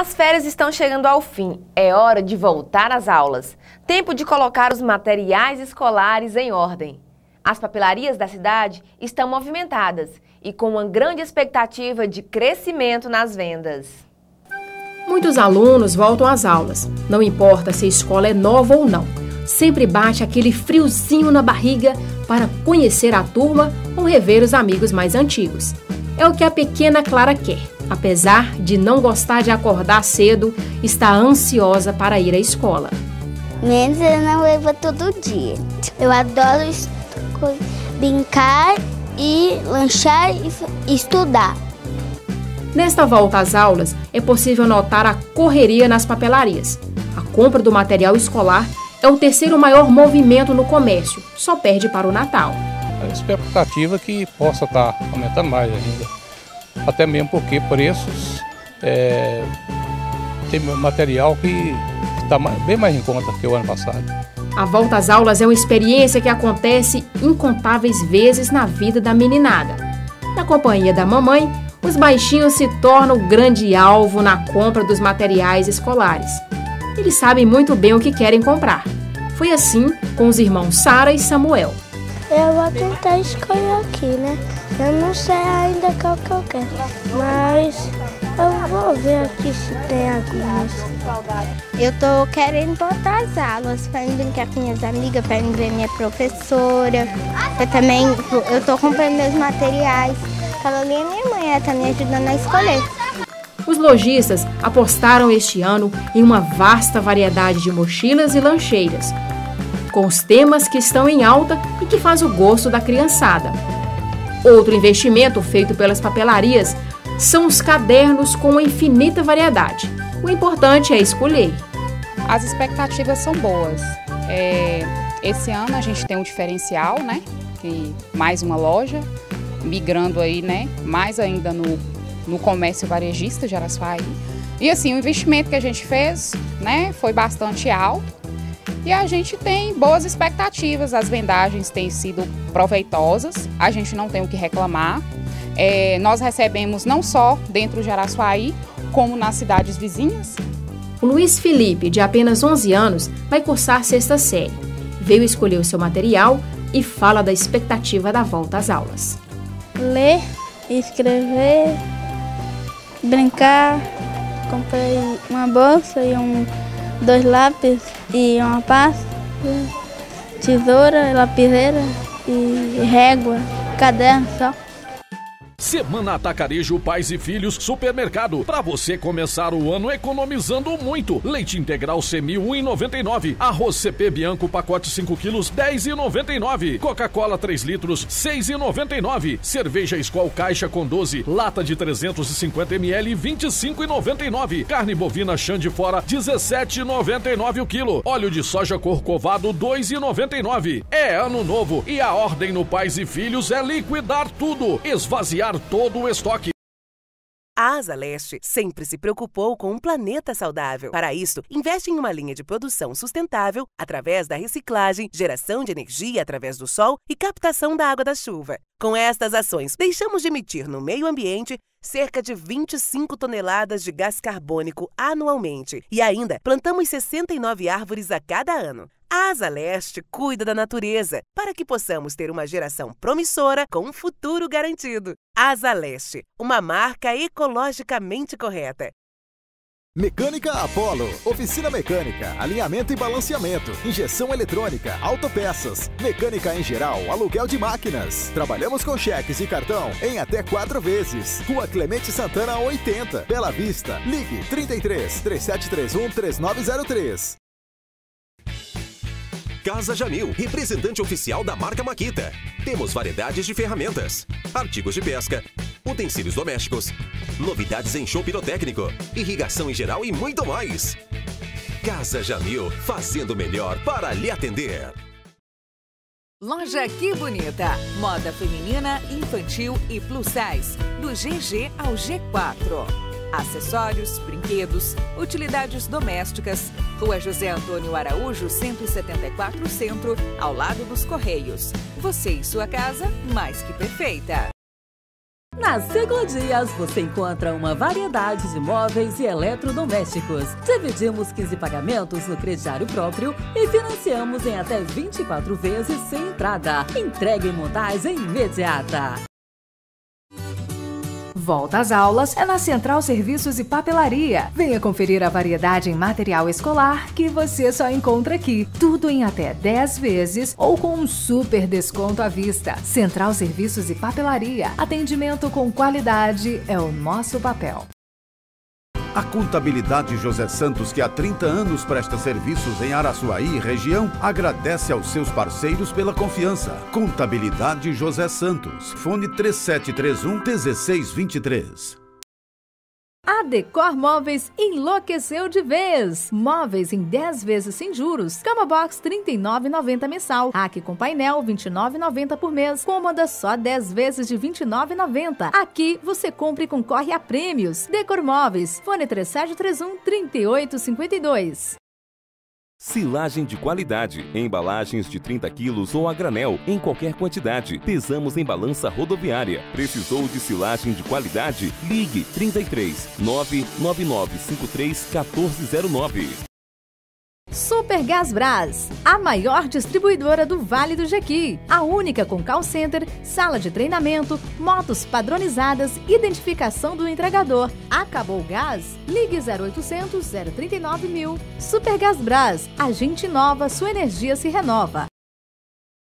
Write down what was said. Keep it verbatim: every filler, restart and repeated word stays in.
As férias estão chegando ao fim, é hora de voltar às aulas. Tempo de colocar os materiais escolares em ordem. As papelarias da cidade estão movimentadas e com uma grande expectativa de crescimento nas vendas. Muitos alunos voltam às aulas, não importa se a escola é nova ou não. Sempre bate aquele friozinho na barriga para conhecer a turma ou rever os amigos mais antigos. É o que a pequena Clara quer. Apesar de não gostar de acordar cedo, está ansiosa para ir à escola. Menos eu não levo todo dia. Eu adoro brincar e lanchar e estudar. Nesta volta às aulas, é possível notar a correria nas papelarias. A compra do material escolar é o terceiro maior movimento no comércio, só perde para o Natal. A expectativa é que possa estar aumentando mais ainda. Até mesmo porque preços, é, tem material que está bem mais em conta que o ano passado. A volta às aulas é uma experiência que acontece incontáveis vezes na vida da meninada. Na companhia da mamãe, os baixinhos se tornam o grande alvo na compra dos materiais escolares. Eles sabem muito bem o que querem comprar. Foi assim com os irmãos Sara e Samuel. Eu vou tentar escolher aqui, né? Eu não sei ainda qual que eu quero, mas eu vou ver aqui se tem algumas. Eu tô querendo botar as aulas para ir brincar com minhas amigas, para ir ver minha professora. Eu também, eu tô comprando meus materiais. Carolina, minha mãe, ela tá me ajudando a escolher. Os lojistas apostaram este ano em uma vasta variedade de mochilas e lancheiras, com os temas que estão em alta e que faz o gosto da criançada. Outro investimento feito pelas papelarias são os cadernos com uma infinita variedade. O importante é escolher. As expectativas são boas. É, esse ano a gente tem um diferencial, né? Que mais uma loja, migrando aí, né? Mais ainda no, no comércio varejista de Araçuaí. E assim, o investimento que a gente fez, né? Foi bastante alto. E a gente tem boas expectativas, as vendagens têm sido proveitosas, a gente não tem o que reclamar. É, nós recebemos não só dentro de Araçuaí, como nas cidades vizinhas. O Luiz Felipe, de apenas onze anos, vai cursar sexta série. Veio escolher o seu material e fala da expectativa da volta às aulas. Ler, escrever, brincar, comprei uma bolsa e um... dois lápis e uma pasta, tesoura, lapiseira e régua, caderno só. Semana Atacarejo Pais e Filhos Supermercado. Para você começar o ano economizando muito. Leite integral semil um real e noventa e nove centavos. Arroz C P Bianco pacote cinco quilos dez reais e noventa e nove centavos. Coca-Cola três litros seis reais e noventa e nove centavos. Cerveja Skol caixa com doze. Lata de trezentos e cinquenta mililitros vinte e cinco reais e noventa e nove centavos. Carne bovina chã de fora dezessete reais e noventa e nove centavos o quilo. Óleo de soja corcovado dois reais e noventa e nove centavos. É ano novo e a ordem no Pais e Filhos é liquidar tudo. Esvaziar todo o estoque. A Asa Leste sempre se preocupou com um planeta saudável. Para isso, investe em uma linha de produção sustentável através da reciclagem, geração de energia através do sol e captação da água da chuva. Com estas ações, deixamos de emitir no meio ambiente cerca de vinte e cinco toneladas de gás carbônico anualmente e ainda plantamos sessenta e nove árvores a cada ano. A Asa Leste cuida da natureza para que possamos ter uma geração promissora com um futuro garantido. Asa Leste, uma marca ecologicamente correta. Mecânica Apollo, oficina mecânica, alinhamento e balanceamento, injeção eletrônica, autopeças, mecânica em geral, aluguel de máquinas. Trabalhamos com cheques e cartão em até quatro vezes. Rua Clemente Santana oitenta, Bela Vista. Ligue trinta e três, três sete três um, três nove zero três. Casa Jamil, representante oficial da marca Makita. Temos variedades de ferramentas, artigos de pesca, utensílios domésticos, novidades em show pirotécnico, irrigação em geral e muito mais. Casa Jamil, fazendo o melhor para lhe atender. Loja Que Bonita, moda feminina, infantil e plus size, do G G ao G quatro. Acessórios, brinquedos, utilidades domésticas. Rua José Antônio Araújo, cento e setenta e quatro Centro, ao lado dos Correios. Você e sua casa, mais que perfeita. Na Segundias você encontra uma variedade de móveis e eletrodomésticos. Dividimos quinze pagamentos no crediário próprio e financiamos em até vinte e quatro vezes sem entrada. Entrega e montagem imediata. Volta às aulas é na Central Serviços e Papelaria. Venha conferir a variedade em material escolar que você só encontra aqui. Tudo em até dez vezes ou com um super desconto à vista. Central Serviços e Papelaria. Atendimento com qualidade é o nosso papel. A Contabilidade José Santos, que há trinta anos presta serviços em Araçuaí e região, agradece aos seus parceiros pela confiança. Contabilidade José Santos, fone três sete três um, um seis dois três. A Decor Móveis enlouqueceu de vez. Móveis em dez vezes sem juros. Cama box trinta e nove reais e noventa centavos mensal. Rack com painel vinte e nove reais e noventa centavos por mês. Cômoda só dez vezes de vinte e nove reais e noventa centavos. Aqui você compra e concorre a prêmios. Decor Móveis. Fone três sete três um, três oito cinco dois. Silagem de qualidade, embalagens de trinta quilos ou a granel, em qualquer quantidade. Pesamos em balança rodoviária. Precisou de silagem de qualidade? Ligue trinta e três, nove nove nove cinco três, um quatro zero nove. Super Gas Brás, a maior distribuidora do Vale do Jequi. A única com call center, sala de treinamento, motos padronizadas, identificação do entregador. Acabou o gás? Ligue zero oitocentos, zero trinta e nove mil. Super Gas Brás, a gente inova, sua energia se renova.